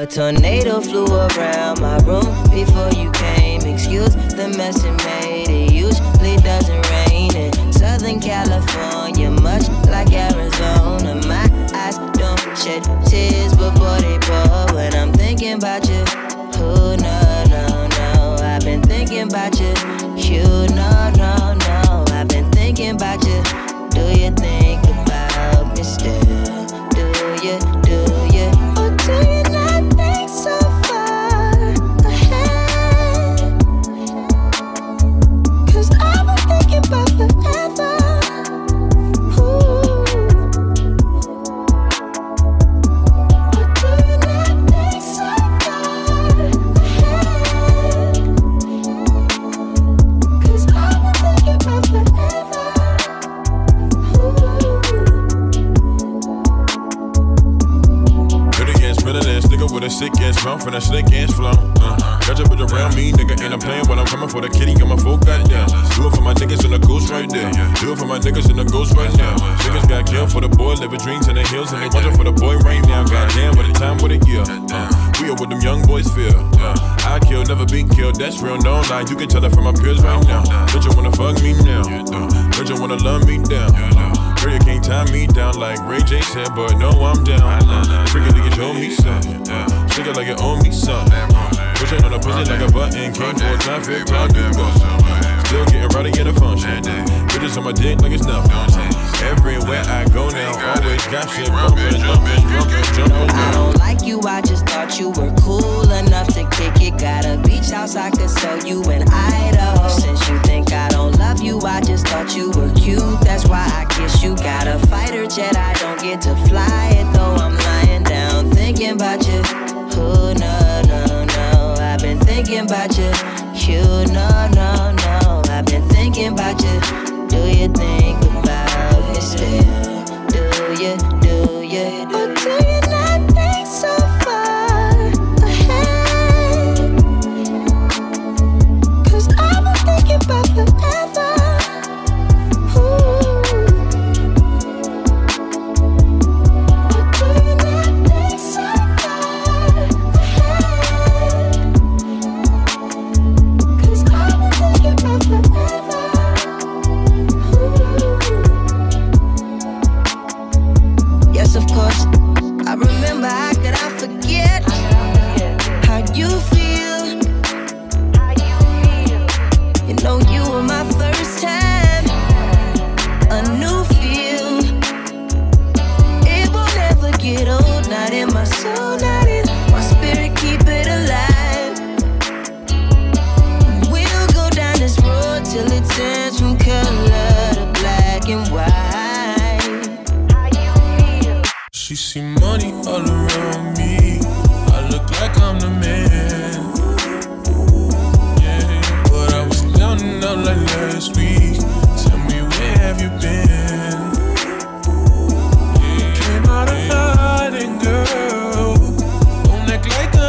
A tornado flew around my room before you came. Excuse the mess it made, it usually doesn't rain in Southern California, much like Arizona. My eyes don't shed tears, but boy they pour when I'm thinking about you. Oh no, no, no, I've been thinking about you. You no, no, no, I've been thinking about you. Do you think about me still? Do you? Or do you not think so far ahead? 'Cause I've been thinking about forever. Ooh. Or do you not think so far ahead? 'Cause I've been thinking about forever. With a sick ass mouth and a slick ass flow. Got your bitch around me, nigga, and I'm playing while I'm coming for the kitty. Got my folk goddamn. Do it for my niggas and the ghost right there. Do it for my niggas and the ghost right now. Niggas got killed for the boy, living dreams in the hills, and they watching for the boy right now. Goddamn, by the time, what a year. We are what them young boys feel. I kill, never been killed. That's real, no lie. You can tell it from my peers right now. Bitch, you wanna fuck me now? Bitch, you wanna love me down? Girl, you can't tie me down like Ray J said, but no, I'm down. Freaking niggas owe me something. Nigga like it owe me something. Pushing on a pussy like a button. Came for a time, fake time, do go. Still getting rowdy in a function. Bitches on my dick like it's nothing. Everywhere I go now, always got shit bumping, jumping, jumping. I don't like you, I just thought you were cool enough to kick it. Got a beach house I could sell you in Idaho. Since you think I don't love you, I just thought you were cute. That's why I kiss you. Got a fighter jet, I don't get to fly it though. I'm lying down thinking about you. Oh no, no, no, I've been thinking about you. You no, no, no, I've been thinking about you. Do you think about it still? Do you? Or do you not think so far ahead? 'Cause I've been thinking about forever.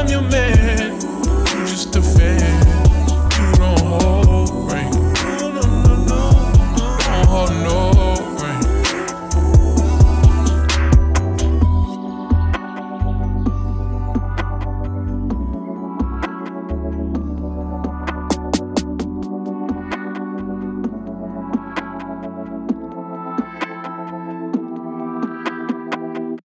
Your man.